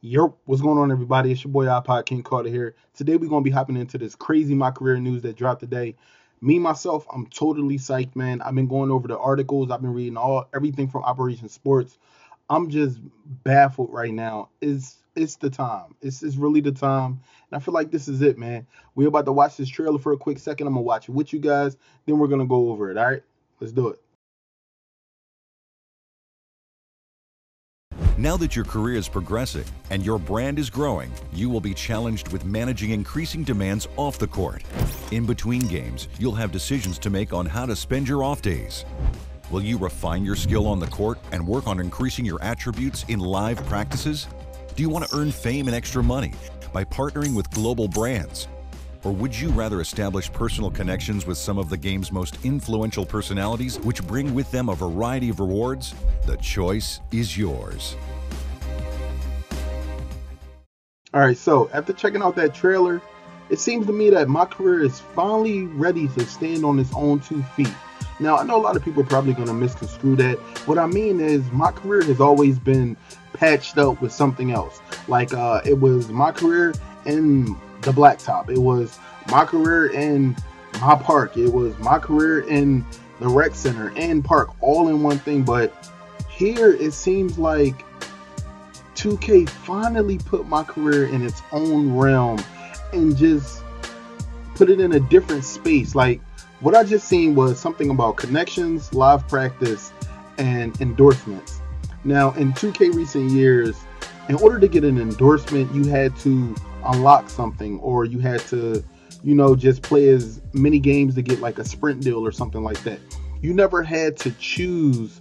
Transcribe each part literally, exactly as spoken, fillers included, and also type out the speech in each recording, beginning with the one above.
Yo, what's going on, everybody? It's your boy iPodKingCarter here. Today we're going to be hopping into this crazy MyCareer news that dropped today. Me, myself, I'm totally psyched, man. I've been going over the articles. I've been reading all everything from Operation Sports. I'm just baffled right now. It's, it's the time. It's, it's really the time. And I feel like this is it, man. We're about to watch this trailer for a quick second. I'm going to watch it with you guys. Then we're going to go over it, all right? Let's do it. Now that your career is progressing and your brand is growing, you will be challenged with managing increasing demands off the court. In between games, you'll have decisions to make on how to spend your off days. Will you refine your skill on the court and work on increasing your attributes in live practices? Do you want to earn fame and extra money by partnering with global brands? Or would you rather establish personal connections with some of the game's most influential personalities, which bring with them a variety of rewards? The choice is yours. All right, so after checking out that trailer, it seems to me that MyCareer is finally ready to stand on its own two feet. Now, I know a lot of people are probably going to misconstrue that. What I mean is MyCareer has always been patched up with something else. Like uh, it was MyCareer and the blacktop. It was MyCareer in MyPark. It was MyCareer in the rec center and park, all in one thing. But here it seems like two K finally put MyCareer in its own realm and just put it in a different space. Like what I just seen was something about connections, live practice, and endorsements. Now in two K recent years, in order to get an endorsement, you had to unlock something, or you had to, you know, just play as many games to get like a sprint deal or something like that. You never had to choose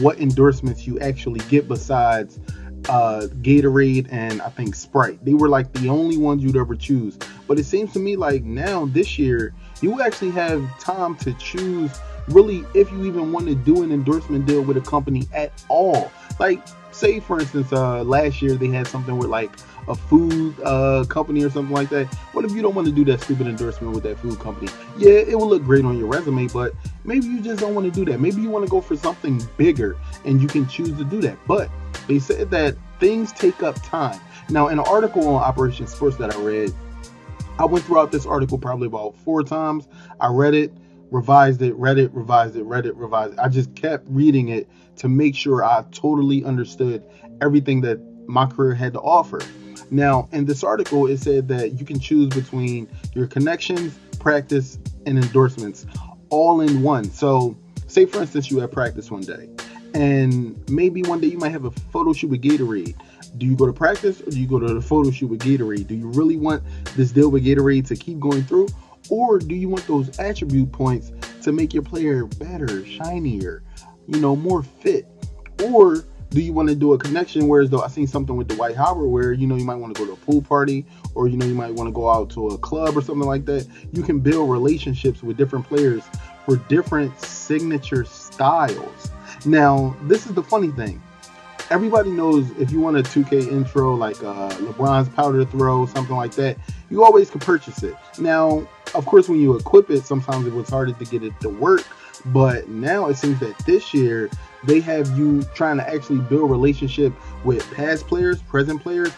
what endorsements you actually get besides uh, Gatorade and I think Sprite. They were like the only ones you'd ever choose. But it seems to me like now this year, you actually have time to choose really if you even want to do an endorsement deal with a company at all. Like say for instance, uh, last year they had something with like a food uh, company or something like that. What if you don't want to do that stupid endorsement with that food company? Yeah, it will look great on your resume, but maybe you just don't want to do that. Maybe you want to go for something bigger and you can choose to do that. But they said that things take up time. Now, in an article on Operation Sports that I read, I went throughout this article probably about four times. I read it, revised it, read it, revised it, read it, revised it. I just kept reading it to make sure I totally understood everything that MyCareer had to offer. Now, in this article, it said that you can choose between your connections, practice, and endorsements all in one. So say, for instance, you have practice one day and maybe one day you might have a photo shoot with Gatorade. Do you go to practice or do you go to the photo shoot with Gatorade? Do you really want this deal with Gatorade to keep going through? Or do you want those attribute points to make your player better, shinier, you know, more fit? Or do you want to do a connection? Whereas though I seen something with Dwight Howard where, you know, you might want to go to a pool party, or, you know, you might want to go out to a club or something like that. You can build relationships with different players for different signature styles. Now, this is the funny thing. Everybody knows if you want a two K intro, like uh, LeBron's powder throw, something like that, you always can purchase it. Now, of course, when you equip it, sometimes it was harder to get it to work. But now it seems that this year they have you trying to actually build relationship with past players, present players,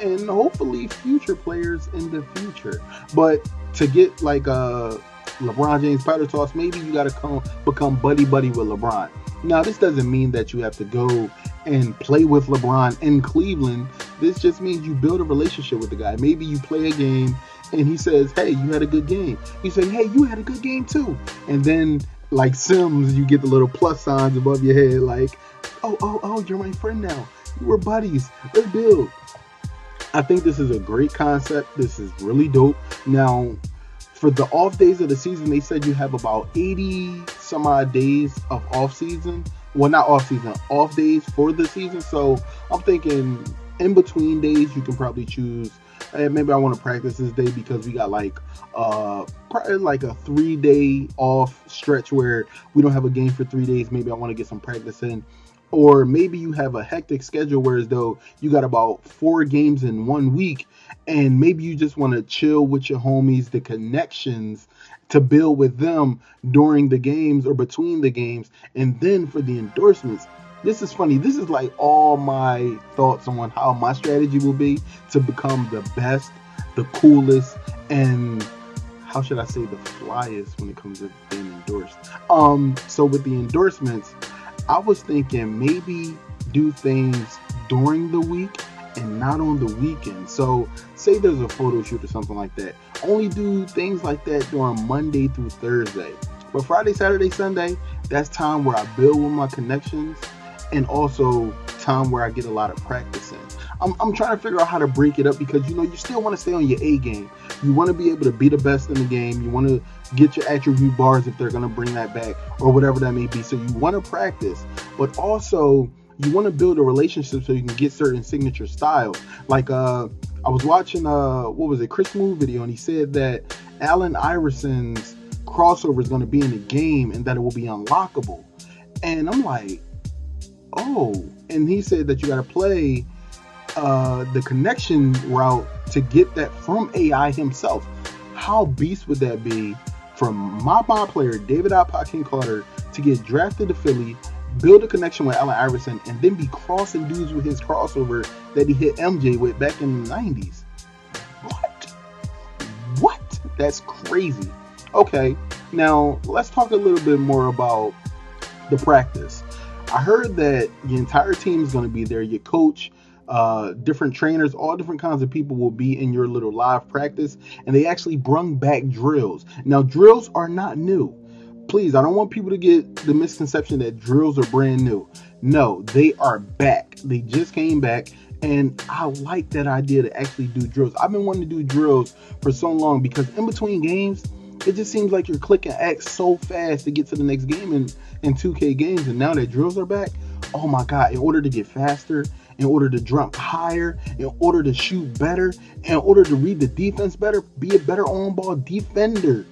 and hopefully future players in the future. But to get like a LeBron James powder toss, maybe you got to come become buddy buddy with LeBron. Now, this doesn't mean that you have to go and play with LeBron in Cleveland. This just means you build a relationship with the guy. Maybe you play a game and he says, hey, you had a good game. You say, hey, you had a good game too. And then like Sims, you get the little plus signs above your head like, oh, oh, oh, you're my friend now. We're buddies. Let's build. I think this is a great concept. This is really dope. Now, for the off days of the season, they said you have about eighty some odd days of off season. Well, not off season, off days for the season. So I'm thinking in between days, you can probably choose, hey, maybe I want to practice this day because we got like uh, probably like a three day off stretch where we don't have a game for three days. Maybe I want to get some practice in. Or maybe you have a hectic schedule, whereas though you got about four games in one week, and maybe you just want to chill with your homies, the connections to build with them during the games or between the games. And then for the endorsements, This is funny. This is like all my thoughts on how my strategy will be to become the best, the coolest, and how should I say, the flyest when it comes to being endorsed. Um, so with the endorsements, I was thinking maybe do things during the week and not on the weekend. So say there's a photo shoot or something like that. Only do things like that during Monday through Thursday. But Friday, Saturday, Sunday, that's time where I build with my connections and also time where I get a lot of practice in. I'm, I'm trying to figure out how to break it up because, you know, you still want to stay on your A game. You want to be able to be the best in the game. You want to get your attribute bars if they're going to bring that back or whatever that may be. So you want to practice, but also you want to build a relationship so you can get certain signature styles. Like uh, I was watching, uh, what was it, Chris Moore video, and he said that Allen Iverson's crossover is going to be in the game and that it will be unlockable. And I'm like, oh. And he said that you got to play uh, the connection route to get that from A I himself. How beast would that be from my bot player, David iPodKingCarter, to get drafted to Philly, build a connection with Allen Iverson, and then be crossing dudes with his crossover that he hit M J with back in the nineties. What? What? That's crazy. Okay, now let's talk a little bit more about the practice. I heard that the entire team is going to be there. Your coach, uh, different trainers, all different kinds of people will be in your little live practice, and they actually brung back drills. Now, drills are not new. Please, I don't want people to get the misconception that drills are brand new. No, they are back. They just came back, and I like that idea to actually do drills. I've been wanting to do drills for so long because in between games, it just seems like you're clicking X so fast to get to the next game in, in two K games. And now that drills are back, oh my God, in order to get faster, in order to jump higher, in order to shoot better, in order to read the defense better, be a better on-ball defender.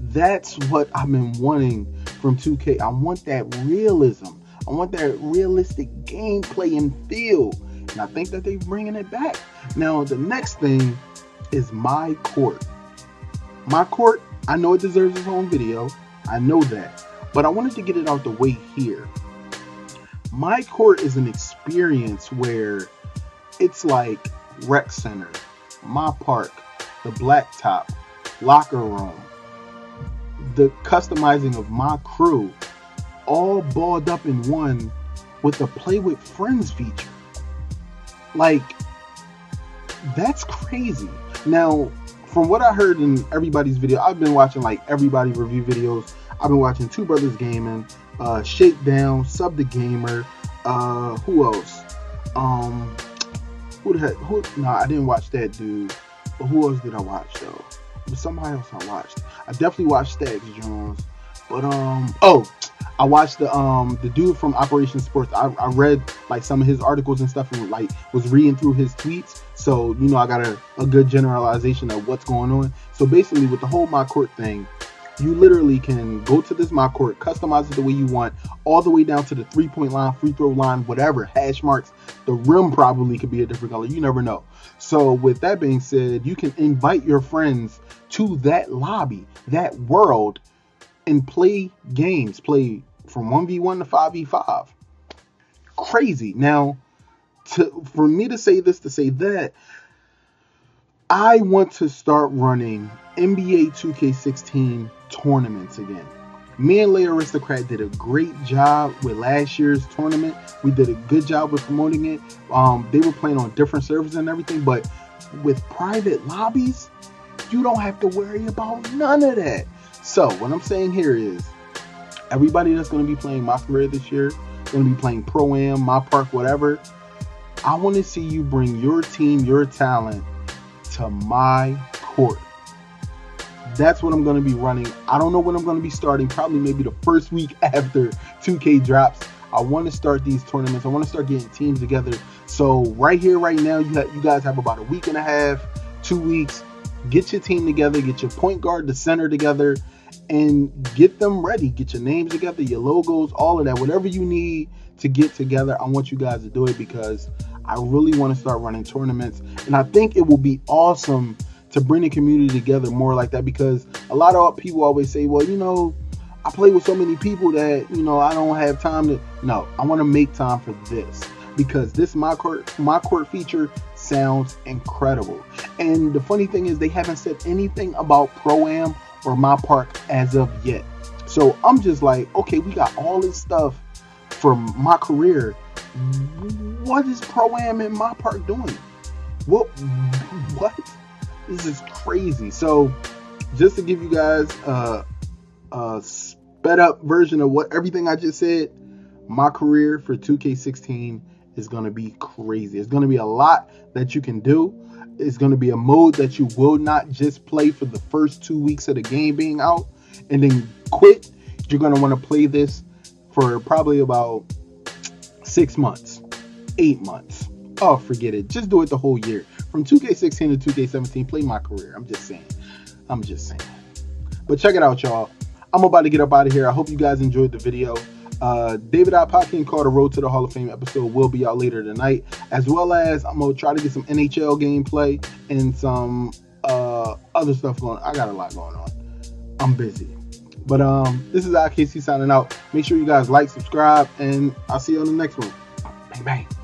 That's what I've been wanting from two K. I want that realism. I want that realistic gameplay and feel. And I think that they're bringing it back. Now, the next thing is MyCourt. MyCourt, I know it deserves its own video. I know that. But I wanted to get it out the way here. MyCourt is an experience where it's like Rec Center, MyPark, the Blacktop, Locker Room, the customizing of my crew, all balled up in one with the Play with Friends feature. Like, that's crazy. Now, from what I heard in everybody's video, I've been watching like everybody review videos. I've been watching Two Brothers Gaming, uh, Shakedown, Sub the Gamer, uh, who else? Um, who the heck? Who? No, I didn't watch that dude. But who else did I watch though? It was somebody else I watched. I definitely watched Stags Jones, but um, oh, I watched the um the dude from Operation Sports. I, I read like some of his articles and stuff, and like was reading through his tweets. So you know, I got a, a good generalization of what's going on. So basically, with the whole MyCourt thing, you literally can go to this MyCourt, customize it the way you want, all the way down to the three-point line, free throw line, whatever, hash marks. The rim probably could be a different color. You never know. So with that being said, you can invite your friends to that lobby, that world, and play games. Play from one v one to five v five. Crazy. Now, to, for me to say this, to say that, I want to start running N B A two K sixteen tournaments again. Me and LeiAristocrat did a great job with last year's tournament. We did a good job with promoting it. Um, they were playing on different servers and everything, but with private lobbies, you don't have to worry about none of that. So what I'm saying here is everybody that's going to be playing MyCareer this year, going to be playing Pro-Am, MyPark, whatever, I want to see you bring your team, your talent to MyCourt. That's what I'm going to be running. I don't know when I'm going to be starting. Probably maybe the first week after two K drops. I want to start these tournaments. I want to start getting teams together. So right here, right now, you, have, you guys have about a week and a half, two weeks. Get your team together. Get your point guard, the center together. And get them ready. Get your names together, your logos, all of that. Whatever you need to get together, I want you guys to do it because I really want to start running tournaments. And I think it will be awesome to bring the community together more like that because a lot of people always say, well, you know, I play with so many people that, you know, I don't have time to. No, I want to make time for this, because this MyCourt MyCourt feature sounds incredible. And the funny thing is, they haven't said anything about Pro-Am or MyPark as of yet. So I'm just like, okay, we got all this stuff for MyCareer. What is Pro-Am and MyPark doing? What? What? This is crazy. So just to give you guys uh, a sped up version of what everything I just said, MyCareer for two K sixteen is going to be crazy. It's going to be a lot that you can do. It's going to be a mode that you will not just play for the first two weeks of the game being out and then quit. You're going to want to play this for probably about six months, eight months. Oh, forget it. Just do it the whole year. From two K sixteen to two K seventeen, play MyCareer. I'm just saying. I'm just saying. But check it out, y'all. I'm about to get up out of here. I hope you guys enjoyed the video. Uh, David iPodKingCarter Road to the Hall of Fame episode will be out later tonight. As well as, I'm going to try to get some N H L gameplay and some uh, other stuff going on. I got a lot going on. I'm busy. But um, this is I K C signing out. Make sure you guys like, subscribe, and I'll see you on the next one. Bang, bang.